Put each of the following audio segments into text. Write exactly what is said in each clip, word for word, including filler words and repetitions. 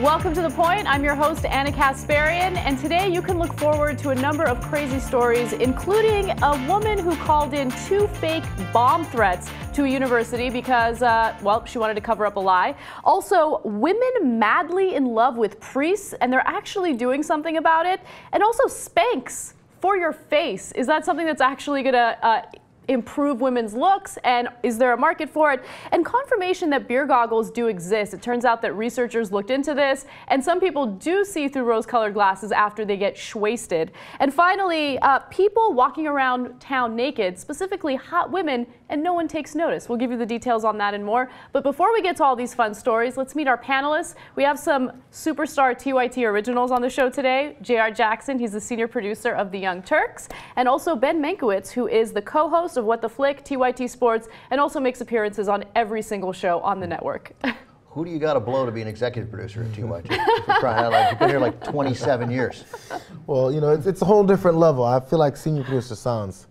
Welcome to The Point. I'm your host, Ana Kasparian, and today you can look forward to a number of crazy stories, including a woman who called in two fake bomb threats to a university because, uh, well, she wanted to cover up a lie. Also, women madly in love with priests, and they're actually doing something about it. And also, Spanx for your face. Is that something that's actually going to uh, improve women's looks, and is there a market for it? And confirmation that beer goggles do exist. It turns out that researchers looked into this, and some people do see through rose-colored glasses after they get shwasted. And finally, uh, people walking around town naked, specifically hot women, and no one takes notice. We'll give you the details on that and more. But before we get to all these fun stories, let's meet our panelists. We have some superstar T Y T originals on the show today. J R Jackson, he's the senior producer of The Young Turks, and also Ben Mankiewicz, who is the co-host of What the Flick, T Y T Sports, and also makes appearances on every single show on the network. Who do you got to blow to be an executive producer at T Y T? You're trying, like, you've been here like twenty-seven years. Well, you know, it's, it's a whole different level. I feel like senior producer sounds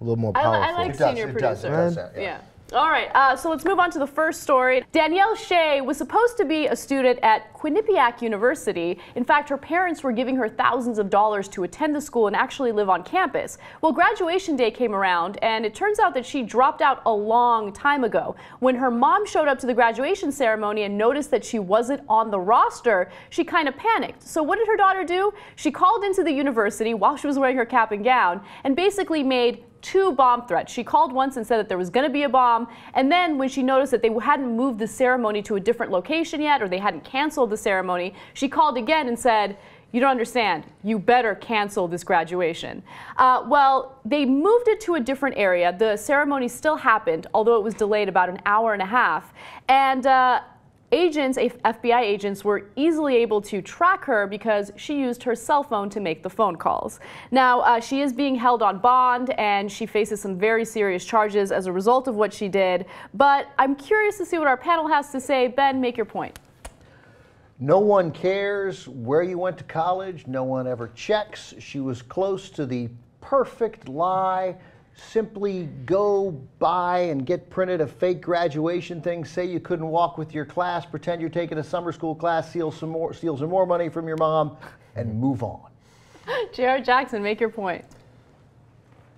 a little more powerful. I, I like it senior does, producer. It does, it does sound, yeah. yeah. All right, uh, so let's move on to the first story. Danielle Shea was supposed to be a student at Quinnipiac University. In fact, her parents were giving her thousands of dollars to attend the school and actually live on campus. Well, graduation day came around, and it turns out that she dropped out a long time ago. When her mom showed up to the graduation ceremony and noticed that she wasn't on the roster, she kind of panicked. So what did her daughter do? She called into the university while she was wearing her cap and gown and basically made two bomb threats. She called once and said that there was going to be a bomb, and then when she noticed that they hadn't moved the ceremony to a different location yet, or they hadn't canceled the ceremony, she called again and said, "You don't understand. You better cancel this graduation." Uh, well, they moved it to a different area. The ceremony still happened, although it was delayed about an hour and a half, and uh, Agents, F B I agents, were easily able to track her because she used her cell phone to make the phone calls. Now, uh, she is being held on bond, and she faces some very serious charges as a result of what she did. But I'm curious to see what our panel has to say. Ben, make your point. No one cares where you went to college. No one ever checks. She was close to the perfect lie. Simply go buy and get printed a fake graduation thing, say you couldn't walk with your class, pretend you're taking a summer school class, steal some more, steal some more money from your mom, and move on. J R Jackson, make your point.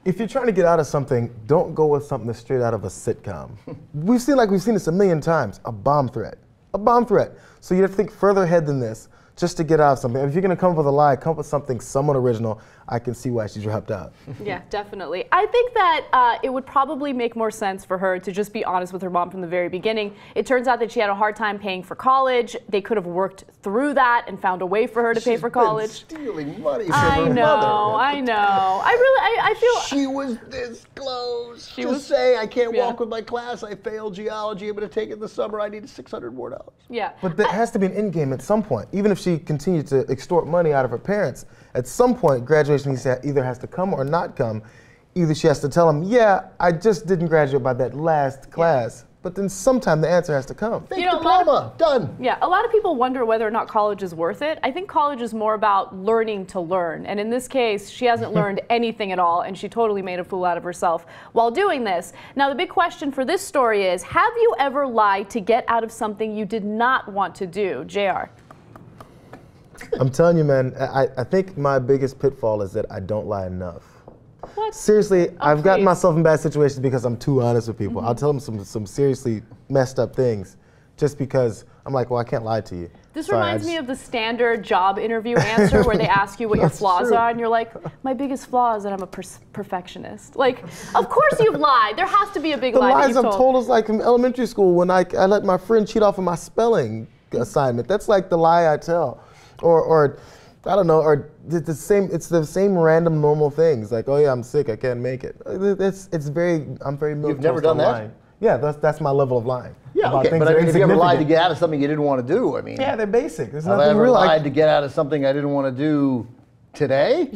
If you're trying to get out of something, don't go with something that's straight out of a sitcom. We've seen, like we've seen this a million times, a bomb threat. A bomb threat. So you have to think further ahead than this just to get out of something. If you're going to come up with a lie, come up with something somewhat original. I can see why she's dropped out. Yeah, definitely. I think that uh, it would probably make more sense for her to just be honest with her mom from the very beginning. It turns out that she had a hard time paying for college. They could have worked through that and found a way for her to she's pay for college. Stealing money from I her know, mother. I know. I really, I, I feel. She was this close she to was, say, I can't yeah. walk with my class. I failed geology. I'm going to take it this summer. I need six hundred more dollars. Yeah. But there I, has to be an end game at some point. Even if she continued to extort money out of her parents, at some point graduation either has to come or not come. Either she has to tell them, yeah, I just didn't graduate by that last yeah. class, but then sometime the answer has to come. Fake you know, diploma, of, done. Yeah, a lot of people wonder whether or not college is worth it. I think college is more about learning to learn, and in this case, she hasn't learned anything at all, and she totally made a fool out of herself while doing this. Now, the big question for this story is, have you ever lied to get out of something you did not want to do? J R? I'm telling you, man, I, I think my biggest pitfall is that I don't lie enough. What? Seriously, oh, I've please. gotten myself in bad situations because I'm too honest with people. Mm-hmm. I'll tell them some, some seriously messed up things just because I'm like, well, I can't lie to you. This Sorry, reminds me of the standard job interview answer where they ask you what your flaws true. are, and you're like, my biggest flaw is that I'm a per perfectionist. Like, of course you've lied. There has to be a big the lie. The lies I've told. told is like in elementary school when I, I let my friend cheat off of my spelling assignment. That's like the lie I tell. Or, or, I don't know, or the same, it's the same random normal things, like, oh yeah, I'm sick, I can't make it. It's, it's very, I'm very militant. You've never done that? Lying. Yeah, that's, that's my level of lying. Yeah, okay, but I mean, if you ever lied to get out of something you didn't want to do, I mean. Yeah, they're basic. There's nothing real. I've ever lied to get out of something I didn't want to do today?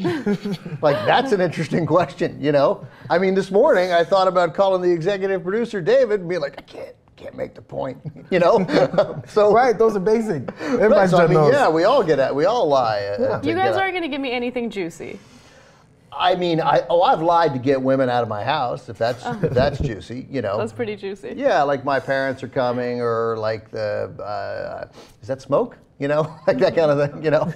Like, that's an interesting question, you know? I mean, this morning, I thought about calling the executive producer, David, and being like, I can't. Can't make the point, you know. So right, those are basic. Everybody's so, I mean, knows. Yeah, we all get at, we all lie. Yeah. You guys aren't going to give me anything juicy. I mean, I oh, I've lied to get women out of my house. If that's oh. if that's juicy, you know. That's pretty juicy. Yeah, like my parents are coming, or like the uh, is that smoke? you know, like that kind of thing, you know?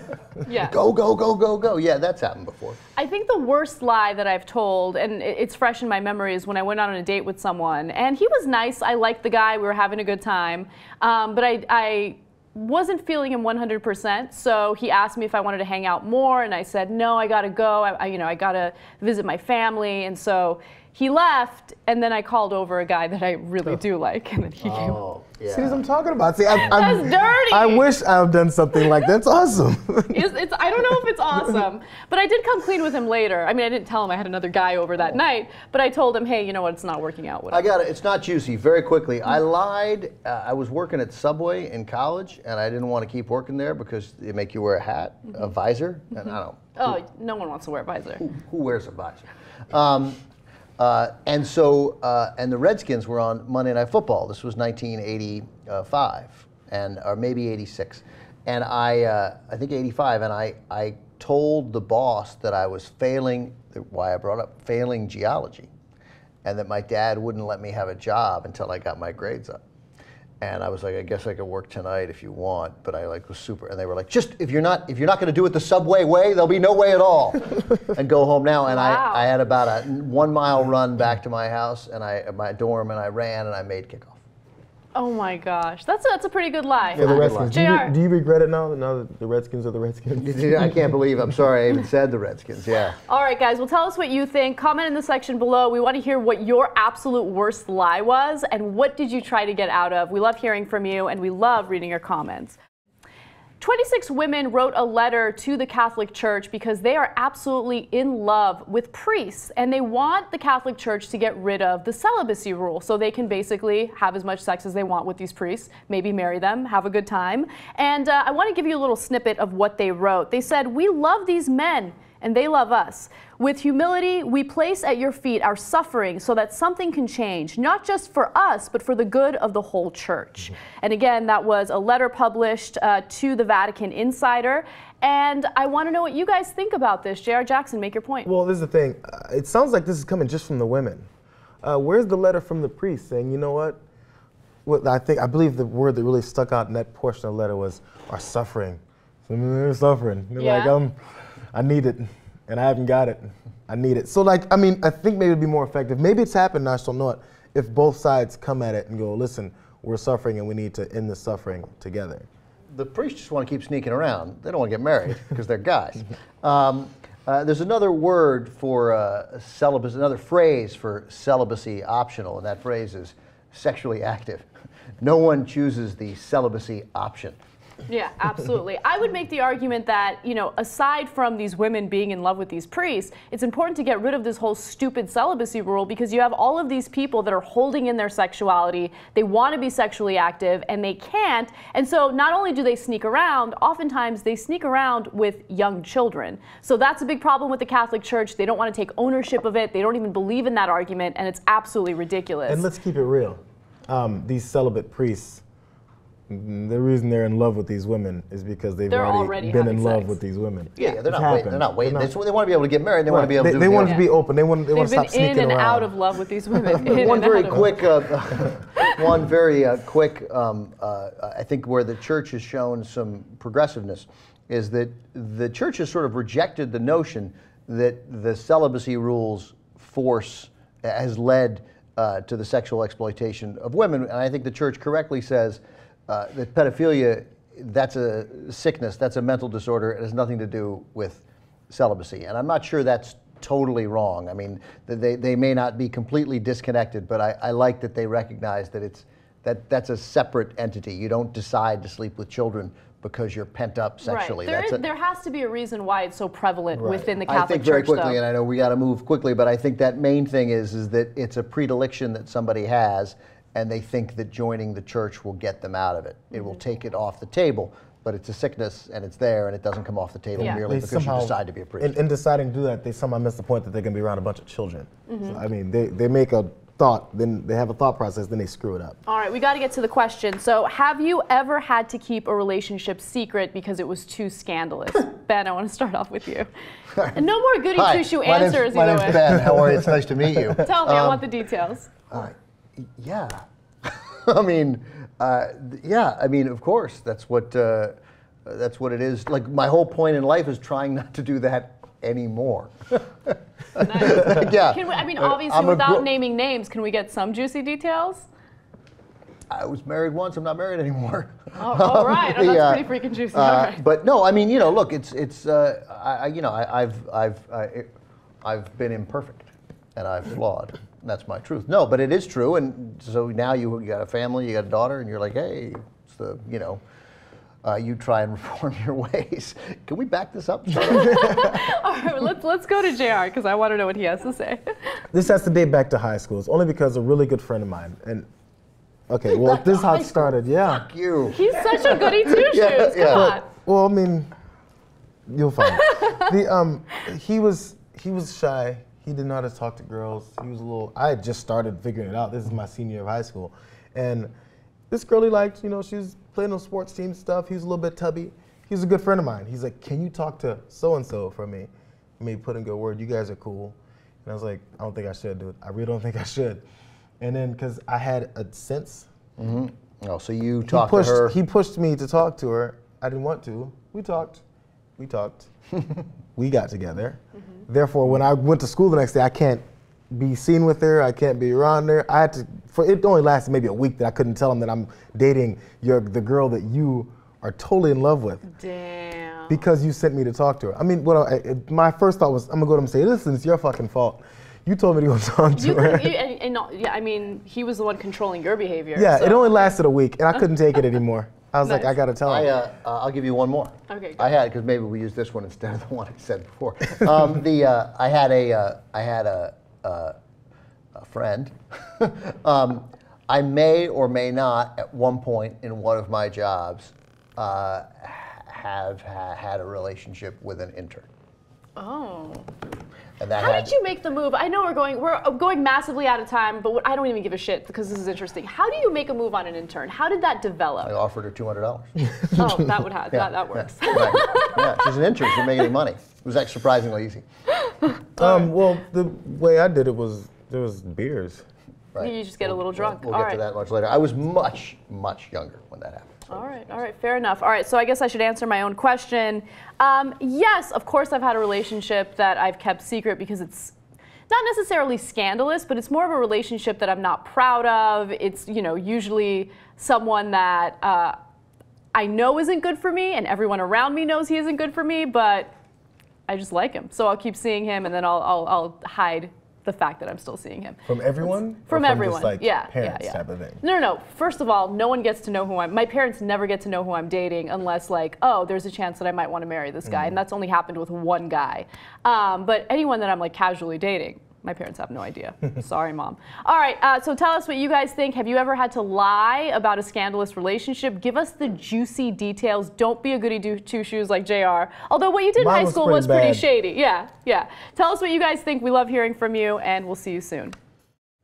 Yeah. Go, go, go, go, go. Yeah, that's happened before. I think the worst lie that I've told, and it's fresh in my memory, is when I went on a date with someone. And he was nice. I liked the guy. We were having a good time. Um, but I, I wasn't feeling him one hundred percent. So he asked me if I wanted to hang out more. And I said, no, I got to go. I, I, you know, I got to visit my family. And so he left, and then I called over a guy that I really oh. do like, and then he oh, came up. Yeah. See what I'm talking about? See, I, that's dirty. I wish I've done something like that. It's awesome. it's, it's, I don't know if it's awesome, but I did come clean with him later. I mean, I didn't tell him I had another guy over that oh. night, but I told him, hey, you know what? It's not working out. Whatever. I got it. It's not juicy. Very quickly, I lied. Uh, I was working at Subway in college, and I didn't want to keep working there because they make you wear a hat, mm-hmm. a visor, and mm-hmm. I don't. Oh, who, no one wants to wear a visor. Who, who wears a visor? Um, Uh, and so, uh, and the Redskins were on Monday Night Football. This was nineteen eighty-five, and or maybe eighty-six, and I, uh, I think eighty-five, and I, I told the boss that I was failing, why I brought up failing geology, and that my dad wouldn't let me have a job until I got my grades up. And I was like, I guess I could work tonight if you want, but I like was super. And they were like, just if you're not if you're not going to do it the Subway way, there'll be no way at all. And go home now. And wow. I I had about a one mile run back to my house and I my dorm and I ran and I made kickoff. Oh my gosh, that's a, that's a pretty good lie. Yeah, the Redskins. Do you, do you regret it now? Now that the Redskins are the Redskins. I can't believe I'm sorry I even said the Redskins. Yeah. All right, guys. Well, tell us what you think. Comment in the section below. We want to hear what your absolute worst lie was, and what did you try to get out of? We love hearing from you, and we love reading your comments. twenty-six women wrote a letter to the Catholic Church because they are absolutely in love with priests and they want the Catholic Church to get rid of the celibacy rule so they can basically have as much sex as they want with these priests, maybe marry them, have a good time. And uh, I want to give you a little snippet of what they wrote. They said, "We love these men and they love us. With humility, we place at your feet our suffering so that something can change, not just for us, but for the good of the whole church." And again, that was a letter published uh, to the Vatican Insider. And I want to know what you guys think about this. J R. Jackson, make your point. Well, this is the thing. Uh, it sounds like this is coming just from the women. Uh, where's the letter from the priest saying, you know what? Well, I think I believe the word that really stuck out in that portion of the letter was our suffering. They're suffering. They're yeah. like, um, I need it. And I haven't got it. I need it. So like, I mean, I think maybe it'd be more effective. Maybe it's happened, and I still know it, if both sides come at it and go, listen, we're suffering and we need to end the suffering together. The priests just want to keep sneaking around. They don't want to get married because they're guys. Um, uh, there's another word for uh, celibacy, another phrase for celibacy optional, and that phrase is sexually active. No one chooses the celibacy option. Yeah, absolutely. I would make the argument that, you know, aside from these women being in love with these priests, it's important to get rid of this whole stupid celibacy rule because you have all of these people that are holding in their sexuality. They want to be sexually active and they can't. And so not only do they sneak around, oftentimes they sneak around with young children. So that's a big problem with the Catholic Church. They don't want to take ownership of it. They don't even believe in that argument. And it's absolutely ridiculous. And let's keep it real. Um, these celibate priests, the reason they're in love with these women is because they've already, already been in sex. love with these women. Yeah, yeah they're, not waiting, they're not waiting. They're not waiting. They want to be able to get married. They right. want to be able to. They, do they want to be open. They want. They want to stop sneaking around. They've been in and out of love with these women. one, very quick, uh, one very uh, quick. One very quick. I think where the church has shown some progressiveness is that the church has sort of rejected the notion that the celibacy rules force has led uh, to the sexual exploitation of women, and I think the church correctly says. Uh, that pedophilia, that's a sickness, that's a mental disorder, it has nothing to do with celibacy. And I'm not sure that's totally wrong. I mean, they, they may not be completely disconnected, but I, I like that they recognize that it's that that's a separate entity. You don't decide to sleep with children because you're pent up sexually. Right. There, that's is, a, there has to be a reason why it's so prevalent right. within the Catholic Church, I think very Church, quickly, though. And I know we got to move quickly, but I think that main thing is, is that it's a predilection that somebody has and they think that joining the church will get them out of it. It will take it off the table, but it's a sickness and it's there and it doesn't come off the table yeah. merely they because somehow, you decide to be a priest. In, in deciding to do that, they somehow miss the point that they're going to be around a bunch of children. Mm-hmm. So, I mean, they, they make a thought, then they have a thought process, then they screw it up. All right, we got to get to the question. So have you ever had to keep a relationship secret because it was too scandalous? Ben, I want to start off with you. And no more goody two-shoe answers. My name's Ben. How are you? It's nice to meet you. Tell me, um, I want the details. All right. Yeah, I mean, uh, yeah, I mean, of course, that's what, uh, uh, that's what it is. Like, my whole point in life is trying not to do that anymore. Nice. Yeah. Can we, I mean, obviously, without naming names, can we get some juicy details? I was married once. I'm not married anymore. Oh, um, all right. Oh, that's uh, pretty freaking juicy. Uh, right. But no, I mean, you know, look, it's it's uh, I, you know, I, I've I've I, it, I've been imperfect, and I've flawed. And that's my truth. No, but it is true. And so now you you got a family, you got a daughter, and you're like, hey, it's the you know. Uh, you try and reform your ways. Can we back this up? All right, let's, let's go to J R because I want to know what he has to say. This has to date back to high school. It's only because a really good friend of mine, and okay, well, this is how it started, yeah. Fuck you. He's such a goody two-shoes, yeah, yeah. Come on. But, well, I mean, you'll find it. The, um, he was, he was shy. He didn't know how to talk to girls. He was a little, I had just started figuring it out. This is my senior year of high school. And this girl he liked, you know, she was playing on sports team stuff. He was a little bit tubby. He's a good friend of mine. He's like, can you talk to so-and-so for me? I mean, put in good word, you guys are cool. And I was like, I don't think I should, dude. I really don't think I should. And then, because I had a sense. Mm-hmm. Oh, so you talked pushed, to her. He pushed me to talk to her. I didn't want to. We talked. We talked. We got together. Mm-hmm. Therefore, when I went to school the next day, I can't be seen with her. I can't be around her. I had to, for it only lasted maybe a week that I couldn't tell him that I'm dating your, the girl that you are totally in love with. Damn. Because you sent me to talk to her. I mean, what I, it, my first thought was, I'm going to go to him and say, listen, it's your fucking fault. You told me to go talk to you her. Could, you, and, and no, yeah, I mean, he was the one controlling your behavior. Yeah, so. It only lasted a week, and I couldn't take it anymore. I was nice. Like, I got to tell I, him. Uh, uh, I'll give you one more. Okay. Go. I had, because maybe we use this one instead of the one I said before. Um, the uh, I had a, uh, I had a, Uh, a friend. um, I may or may not, at one point in one of my jobs, uh, have ha had a relationship with an intern. Oh. And that how had, did you make the move? I know we're going we're going massively out of time, but I don't even give a shit because this is interesting. How do you make a move on an intern? How did that develop? I offered her two hundred dollars. Oh, that would have yeah, that that works. Yeah, right. Yeah, she's an intern. She didn't make any money. It was actually surprisingly easy. Um, well, the way I did it was, there was beers. Right. You just get a little drunk. We'll, we'll get right. to that much later. I was much, much younger when that happened. So all right, all right, fair enough. All right, so I guess I should answer my own question. Um, yes, of course I've had a relationship that I've kept secret because it's not necessarily scandalous, but it's more of a relationship that I'm not proud of. It's, you know, usually someone that uh, I know isn't good for me, and everyone around me knows he isn't good for me, but I just like him, so I'll keep seeing him, and then I'll I'll, I'll hide the fact that I'm still seeing him. From everyone? From, from everyone. Just like yeah, parents yeah, yeah. type of thing. No, no, no. First of all, no one gets to know who I'm. My parents never get to know who I'm dating unless like, oh, there's a chance that I might want to marry this guy, mm. and that's only happened with one guy. Um, but anyone that I'm like casually dating, my parents have no idea. Sorry, Mom. All right, uh, so tell us what you guys think. Have you ever had to lie about a scandalous relationship? Give us the juicy details. Don't be a goody two-shoes like J R. Although what you did Mine in high school was pretty, was pretty shady. Yeah, yeah. Tell us what you guys think. We love hearing from you, and we'll see you soon.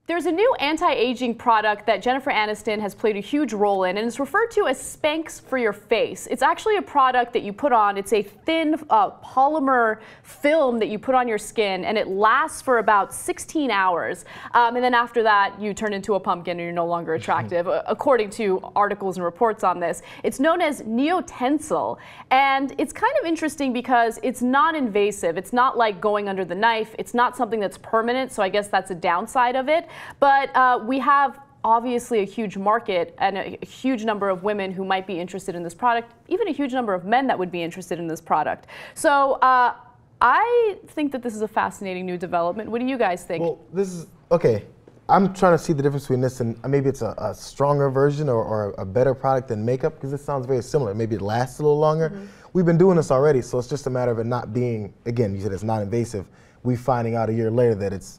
There's a new anti-aging product that Jennifer Aniston has played a huge role in, and it's referred to as Spanx for your face. It's actually a product that you put on. It's a thin uh, polymer film that you put on your skin, and it lasts for about sixteen hours. Um, and then after that, you turn into a pumpkin and you're no longer attractive, according to articles and reports on this. It's known as Neotensil, and it's kind of interesting because it's non-invasive. It's not like going under the knife. It's not something that's permanent, so I guess that's a downside of it. But uh, we have obviously a huge market and a huge number of women who might be interested in this product, even a huge number of men that would be interested in this product. So uh, I think that this is a fascinating new development. What do you guys think? Well, this is, okay, I'm trying to see the difference between this and maybe it's a, a stronger version or, or a better product than makeup because it sounds very similar. Maybe it lasts a little longer. Mm-hmm. We've been doing this already, so it's just a matter of it not being, again, you said it's non-invasive. We're finding out a year later that it's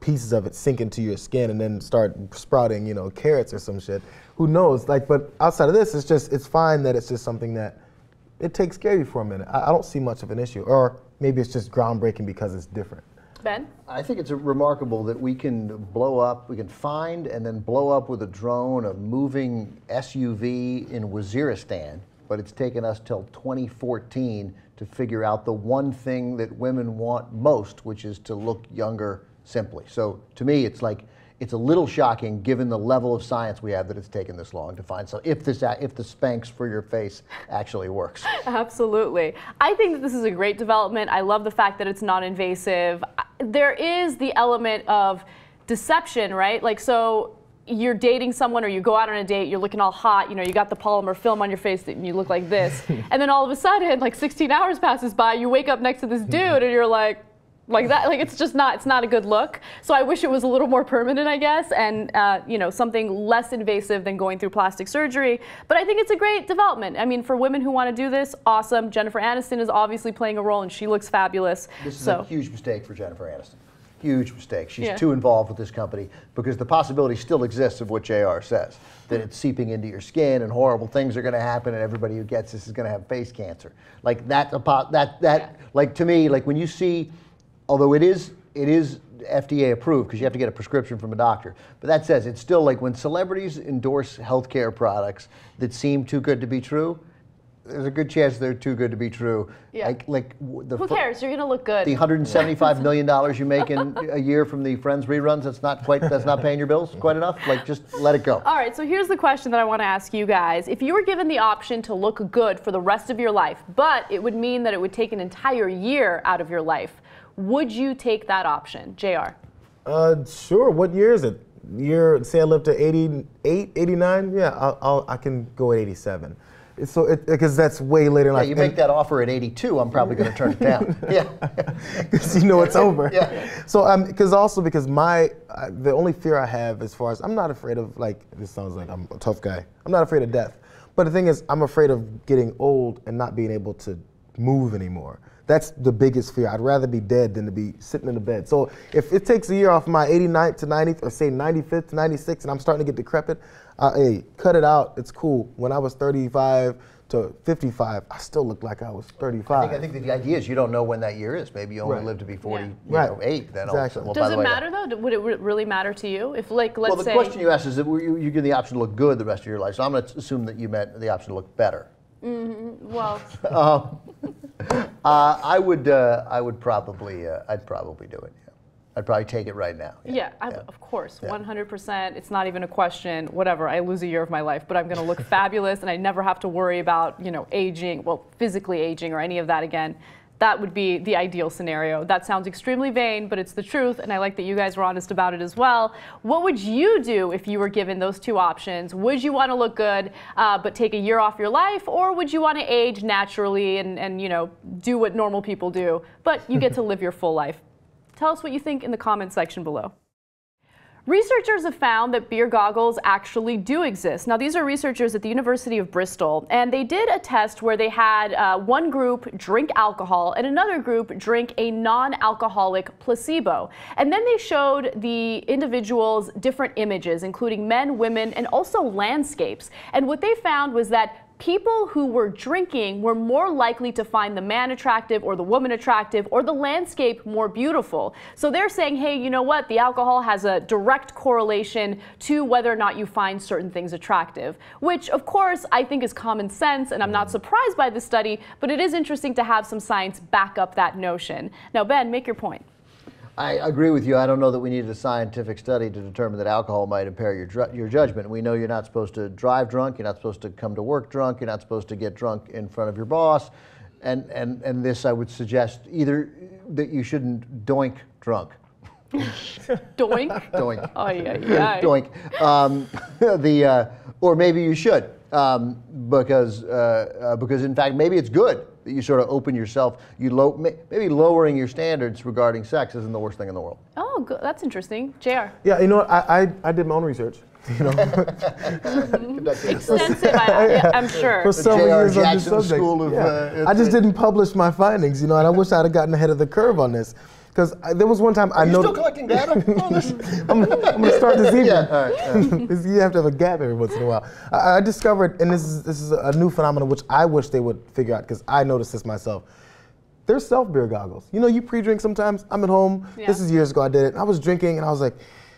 pieces of it sink into your skin and then start sprouting, you know, carrots or some shit. Who knows? Like, but outside of this, it's just, it's fine that it's just something that it takes care of you for a minute. I, I don't see much of an issue. Or maybe it's just groundbreaking because it's different. Ben? I think it's remarkable that we can blow up, we can find and then blow up with a drone a moving S U V in Waziristan, but it's taken us till twenty fourteen to figure out the one thing that women want most, which is to look younger simply. So to me, it's like it's a little shocking, given the level of science we have, that it's taken this long to find. So if this, if the Spanx for your face actually works. Absolutely. I think that this is a great development. I love the fact that it's non-invasive. There is the element of deception, right? Like, so you're dating someone, or you go out on a date, you're looking all hot, you know, you got the polymer film on your face and you look like this. And then all of a sudden, like sixteen hours passes by, you wake up next to this dude and you're like, Like that, like it's just not, it's not a good look. So I wish it was a little more permanent, I guess, and uh, you know, something less invasive than going through plastic surgery. But I think it's a great development. I mean, for women who want to do this, awesome. Jennifer Aniston is obviously playing a role, and she looks fabulous. This is so. A huge mistake for Jennifer Aniston. Huge mistake. She's yeah. too involved with this company, because the possibility still exists of what J R says, that it's seeping into your skin and horrible things are going to happen, and everybody who gets this is going to have face cancer. Like that, that, that, yeah. like to me, like when you see. Although it is, it is F D A approved, because you have to get a prescription from a doctor. But that says, it's still like when celebrities endorse healthcare products that seem too good to be true, there's a good chance they're too good to be true. Yeah. Like, like the Who cares? You're gonna look good. The one hundred seventy-five million dollars you make in a year from the Friends reruns, that's not quite, that's not paying your bills quite enough. Like, just let it go. All right. So here's the question that I want to ask you guys: if you were given the option to look good for the rest of your life, but it would mean that it would take an entire year out of your life, would you take that option, J R? Uh, sure. What year is it? Year, say I live to eighty-eight, eighty-nine? Yeah, I'll, I'll, I can go at eighty-seven. So, because that's way later in life. Yeah, you make and, that offer at eighty-two, I'm probably going to turn it down. Yeah. Because you know it's over. Yeah. So, because um, also because my, uh, the only fear I have as far as, I'm not afraid of, like, this sounds like I'm a tough guy. I'm not afraid of death. But the thing is, I'm afraid of getting old and not being able to move anymore. That's the biggest fear. I'd rather be dead than to be sitting in the bed. So if it takes a year off my eighty-ninth to ninetieth, or say ninety-fifth to ninety-sixth, and I'm starting to get decrepit, uh, hey, cut it out. It's cool. When I was thirty-five to fifty-five, I still looked like I was thirty-five. I think, I think that the idea is you don't know when that year is. Maybe you only right. live to be forty-eight. Yeah. Right. Then exactly. also, well, does it way, matter though? Would it really matter to you? If like, let's well, the say question you asked is that you, you give the option to look good the rest of your life. So I'm going to assume that you meant the option to look better. Mm-hmm. Well. um, Uh, I would. Uh, I would probably. Uh, I'd probably do it. Yeah. I'd probably take it right now. Yeah, yeah, I, yeah. of course, yeah. one hundred percent. It's not even a question. Whatever. I lose a year of my life, but I'm going to look fabulous, and I never have to worry about, you know, aging. Well, physically aging or any of that again. That would be the ideal scenario. That sounds extremely vain, but it's the truth, and I like that you guys were honest about it as well. What would you do if you were given those two options? Would you want to look good uh, but take a year off your life, or would you want to age naturally and, and you know, do what normal people do, but you get to live your full life? Tell us what you think in the comment section below. Researchers have found that beer goggles actually do exist. Now, these are researchers at the University of Bristol, and they did a test where they had uh, one group drink alcohol and another group drink a non-alcoholic placebo. And then they showed the individuals different images, including men, women, and also landscapes. And what they found was that people who were drinking were more likely to find the man attractive or the woman attractive or the landscape more beautiful. So they're saying, hey, you know what? The alcohol has a direct correlation to whether or not you find certain things attractive, which of course I think is common sense, and I'm not surprised by this study, but it is interesting to have some science back up that notion. Now, Ben, make your point. I agree with you. I don't know that we needed a scientific study to determine that alcohol might impair your your judgment. We know you're not supposed to drive drunk, you're not supposed to come to work drunk, you're not supposed to get drunk in front of your boss, and and, and this I would suggest either that you shouldn't doink drunk. Doink? Doink. Oh yeah, yeah. Doink. Um, the uh, or maybe you should, um, because uh, uh, because in fact maybe it's good. That you sort of open yourself, you low, maybe lowering your standards regarding sex isn't the worst thing in the world. Oh, that's interesting. J R? Yeah, you know what, I, I, I did my own research. You know? Extensive, I, yeah, I'm sure. For several years on this subject. Of, yeah. uh, I just didn't publish my findings, you know, and I wish I'd have gotten ahead of the curve on this. Because there was one time I know. Are you still collecting data? I'm, I'm going to start this evening. Yeah, all right, all right. You have to have a gap every once in a while. I, I discovered, and this is, this is a new phenomenon which I wish they would figure out because I noticed this myself. There's self-beer goggles. You know, you pre-drink sometimes. I'm at home. Yeah. This is years ago I did it. I was drinking and I was like,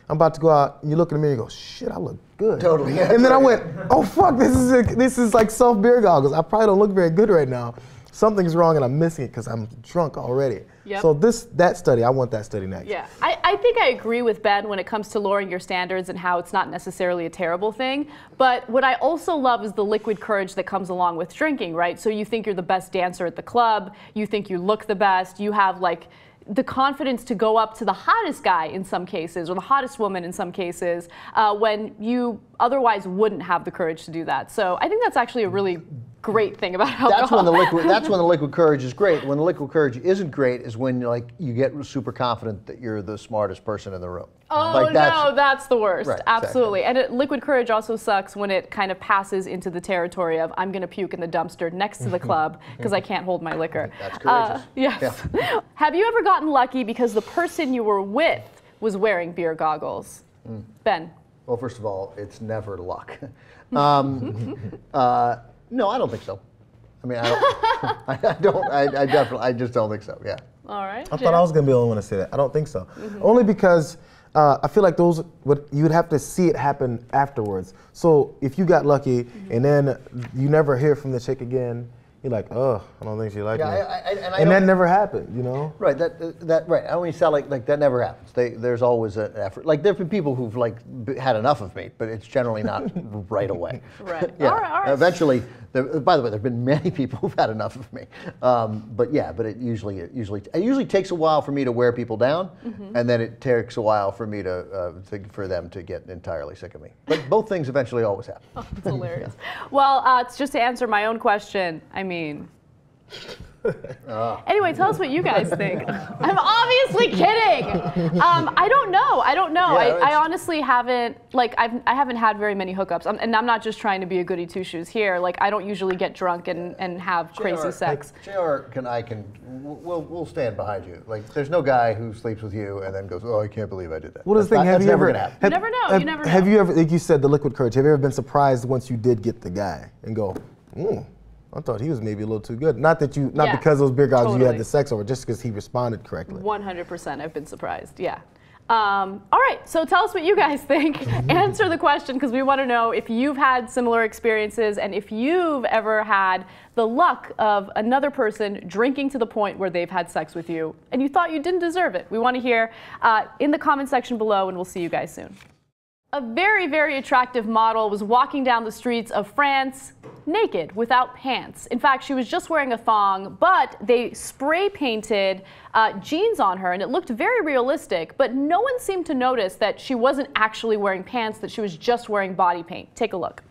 I'm about to go out, and you look in the mirror and you go, shit, I look good. Totally. And then I went, oh, fuck, this is, a, this is like self-beer goggles. I probably don't look very good right now. something's wrong and I'm missing it because I'm drunk already. Yep. So this that study, I want that study next. Yeah, I, I think I agree with Ben when it comes to lowering your standards and how it's not necessarily a terrible thing. But what I also love is the liquid courage that comes along with drinking, right? So you think you're the best dancer at the club, you think you look the best, you have like the confidence to go up to the hottest guy in some cases, or the hottest woman in some cases, uh, when you otherwise wouldn't have the courage to do that. So I think that's actually a really great thing about alcohol. That's when the liquid, that's when the liquid courage is great. When the liquid courage isn't great is when like you get super confident that you're the smartest person in the room. Oh, like that's, no, that's the worst. Right, absolutely. Exactly. And it, liquid courage also sucks when it kind of passes into the territory of I'm going to puke in the dumpster next to the club because I can't hold my liquor. That's courageous. Uh, yes. Yeah. Have you ever gotten lucky because the person you were with was wearing beer goggles? Mm. Ben? Well, first of all, it's never luck. um, uh, No, I don't think so. I mean, I don't, I, don't I, I definitely, I just don't think so, yeah. All right. I Jim. thought I was going to be the only one to say that. I don't think so. Mm-hmm. Only because uh, I feel like those, would, you'd have to see it happen afterwards. So if you got lucky mm-hmm. and then you never hear from the chick again, you're like, oh, I don't think she liked yeah, me. I, I, and I and that never happened, you know? Right, that, that, right. I only sound like, like that never happens. They, there's always an effort. Like there have been people who've like had enough of me, but it's generally not right away. Right. Yeah. All right, all right. Eventually, there, by the way, there have been many people who've had enough of me. Um, but yeah, but it usually, it usually, it usually takes a while for me to wear people down, mm-hmm. and then it takes a while for me to, uh, to, for them to get entirely sick of me. But both things eventually always happen. Oh, that's hilarious. Yeah. Well, uh, it's just to answer my own question, I mean, I mean. Anyway, tell us what you guys think. I'm obviously kidding. Um, I don't know. I don't know. Yeah, I, I honestly haven't, like, I've, I haven't had very many hookups. I'm, and I'm not just trying to be a goody two-shoes here. Like, I don't usually get drunk and, and have crazy sex. J R and I can, we'll, we'll stand behind you. Like, there's no guy who sleeps with you and then goes, oh, I can't believe I did that. Well, that's the thing, not, have you never, have, you never know. Have, you never know. Have you ever, like you said, the liquid courage, have you ever been surprised once you did get the guy and go, mm. I thought he was maybe a little too good. Not that you, not yeah, because those beer goggles totally. You had the sex over, just because he responded correctly. one hundred percent, I've been surprised, yeah. Um, all right, so tell us what you guys think. Answer the question, because we want to know if you've had similar experiences and if you've ever had the luck of another person drinking to the point where they've had sex with you and you thought you didn't deserve it. We want to hear uh, in the comment section below, and we'll see you guys soon. A very, very attractive model was walking down the streets of France naked, without pants. In fact, she was just wearing a thong, but they spray painted uh, jeans on her, and it looked very realistic, but no one seemed to notice that she wasn't actually wearing pants, that she was just wearing body paint. Take a look.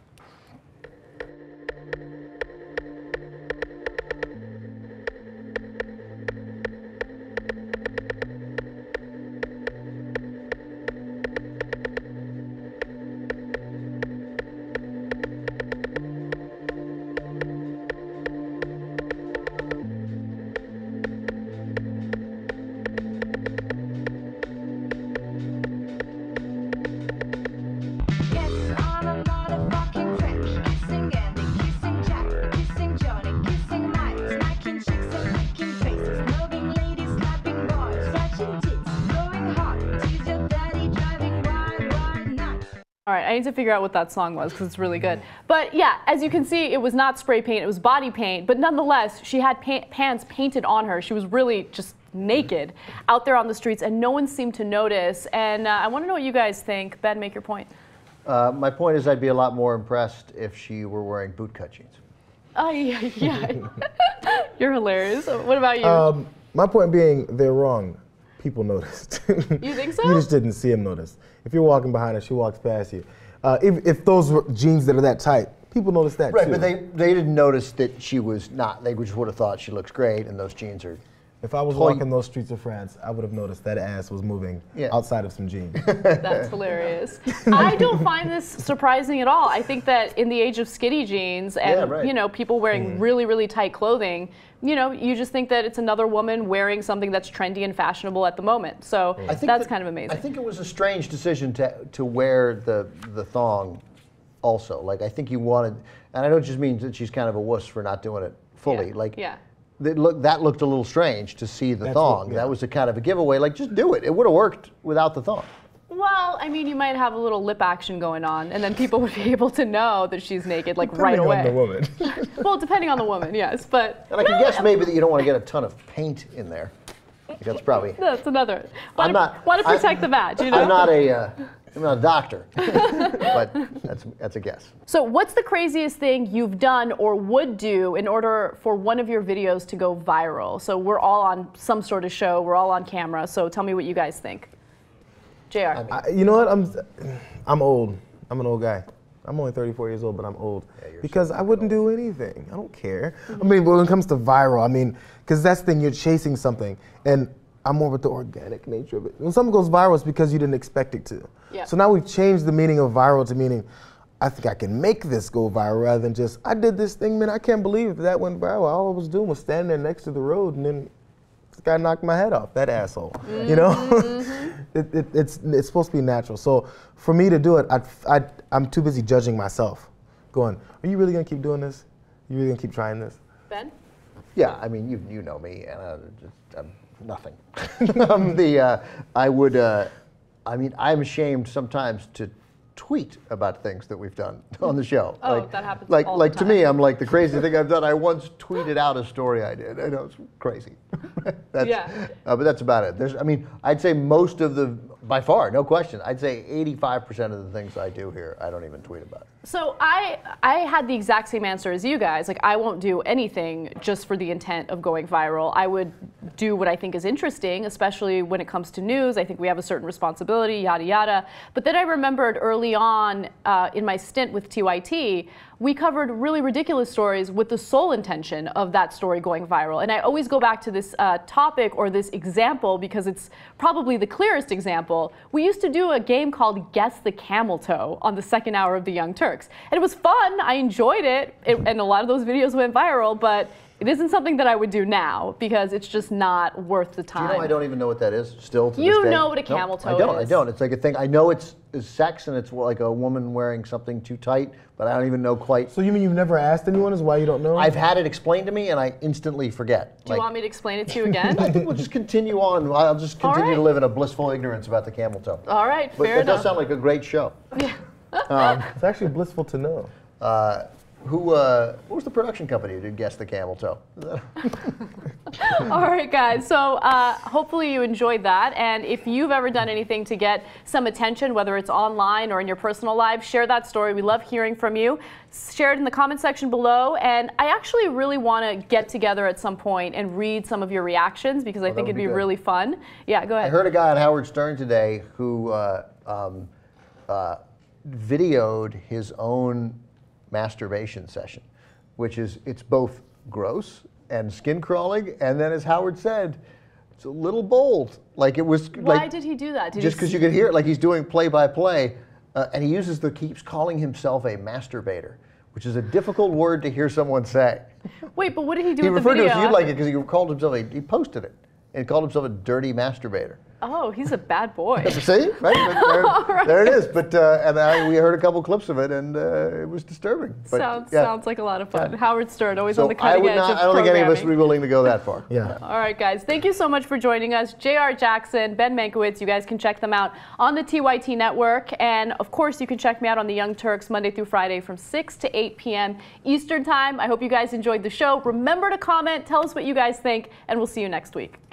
All right, I need to figure out what that song was because it's really good. But yeah, as you can see, it was not spray paint, it was body paint. But nonetheless, she had pa pants painted on her. She was really just naked out there on the streets, and no one seemed to notice. And uh, I want to know what you guys think. Ben, make your point. Uh, my point is I'd be a lot more impressed if she were wearing bootcut jeans. Oh, uh, yeah, yeah. You're hilarious. What about you? Um, my point being they're wrong. People noticed. You think so? You just didn't see him notice. If you're walking behind her, she walks past you. Uh, if, if those were jeans that are that tight, people notice that right, too. Right, but they, they didn't notice that she was not. They just would have thought she looks great and those jeans are... If I was point. walking those streets of France, I would have noticed that ass was moving yeah. outside of some jeans. That's hilarious. I don't find this surprising at all. I think that in the age of skinny jeans and yeah, right. you know, people wearing mm. really, really tight clothing, you know, you just think that it's another woman wearing something that's trendy and fashionable at the moment. So I think that's that, kind of amazing. I think it was a strange decision to to wear the the thong also. Like I think you wanted, and I don't just mean that she's kind of a wuss for not doing it fully. Yeah. Like yeah. That, look, that looked a little strange to see the That's thong. What, yeah. That was a kind of a giveaway, like just do it. It would have worked without the thong. Well, Well, I mean, you might have a little lip action going on, and then people would be able to know that she's naked, like depending right away. Depending on the woman. Well, depending on the woman, yes, but. And I can no, guess maybe that you don't want to get a ton of paint in there. That's probably. That's another. Want I'm to, not. Want to protect I'm, the badge, you know. I'm not a. Uh, I'm not a doctor, but that's that's a guess. So, what's the craziest thing you've done or would do in order for one of your videos to go viral? So, we're all on some sort of show. We're all on camera. So, tell me what you guys think. J R. I mean, I, you know what? I'm I'm old. I'm an old guy. I'm only thirty-four years old, but I'm old yeah, because so I wouldn't old. do anything. I don't care. Mm-hmm. I mean, when it comes to viral, I mean, because that's the thing, you're chasing something, and I'm more with the organic nature of it. When something goes viral, it's because you didn't expect it to. Yeah. So now we've changed the meaning of viral to meaning, I think I can make this go viral, rather than just, I did this thing, man, I can't believe that went viral. All I was doing was standing there next to the road, and then this guy knocked my head off, that asshole, mm-hmm. you know? it, it, it's, it's supposed to be natural. So for me to do it, I'd, I'd, I'm too busy judging myself, going, are you really gonna keep doing this? Are you really gonna keep trying this? Ben? Yeah, I mean, you, you know me, and I just, I'm nothing. um, the, uh, I would, uh, I mean, I'm ashamed sometimes to tweet about things that we've done on the show. Oh, like, that happens like, all like the time. To me, I'm like, the craziest thing I've done, I once tweeted out a story I did. I know, it's crazy. that's, yeah. Uh, but that's about it. There's, I mean, I'd say most of the, by far, no question, I'd say eighty-five percent of the things I do here, I don't even tweet about. So I, I had the exact same answer as you guys. Like, I won't do anything just for the intent of going viral. I would do what I think is interesting, especially when it comes to news. I think we have a certain responsibility, yada, yada. But then I remembered early on uh, in my stint with T Y T, we covered really ridiculous stories with the sole intention of that story going viral. And I always go back to this uh, topic or this example because it's probably the clearest example. We used to do a game called Guess the Camel Toe on the second hour of The Young Turks. And it was fun. I enjoyed it. it and a lot of those videos went viral. But it isn't something that I would do now because it's just not worth the time. Do you know I don't even know what that is still to you this day? You know what a camel nope, toe is. I don't. Is. I don't. It's like a thing. I know it's is sex, and it's like a woman wearing something too tight, but I don't even know quite. So you mean you've never asked anyone is why you don't know? I've had it explained to me, and I instantly forget. Do like, you want me to explain it to you again? I think we'll just continue on. I'll just continue right. to live in a blissful ignorance about the camel toe. All right, but fair it enough. It does sound like a great show. Yeah. um, it's actually blissful to know. Uh, Who, uh, what was the production company who did Guess the Camel Toe? All right, guys. So uh, hopefully you enjoyed that. And if you've ever done anything to get some attention, whether it's online or in your personal life, share that story. We love hearing from you. Share it in the comment section below. And I actually really want to get together at some point and read some of your reactions because I well, think it'd be, be really fun. Yeah, go ahead. I heard a guy on Howard Stern today who uh, um, uh, videoed his own masturbation session, which is, it's both gross and skin crawling, and then as Howard said, it's a little bold. Like it was. Why like, did he do that? Did just because you could hear it, like he's doing play by play, uh, and he uses the keeps calling himself a masturbator, which is a difficult word to hear someone say. Wait, but what did he do? He with referred the video? to it. You like it because he called himself a. He posted it and called himself a dirty masturbator. Oh, he's a bad boy. See, right? There, right? There it is. But uh, and I, we heard a couple clips of it, and uh, it was disturbing. But, sounds yeah. sounds like a lot of fun. Yeah. Howard Stern, always so on the cutting I would edge not, of I don't think any of us would be willing to go that far. yeah. All right, guys. Thank you so much for joining us. J R. Jackson, Ben Mankiewicz. You guys can check them out on the T Y T Network, and of course, you can check me out on The Young Turks Monday through Friday from six to eight p m Eastern Time. I hope you guys enjoyed the show. Remember to comment. Tell us what you guys think, and we'll see you next week.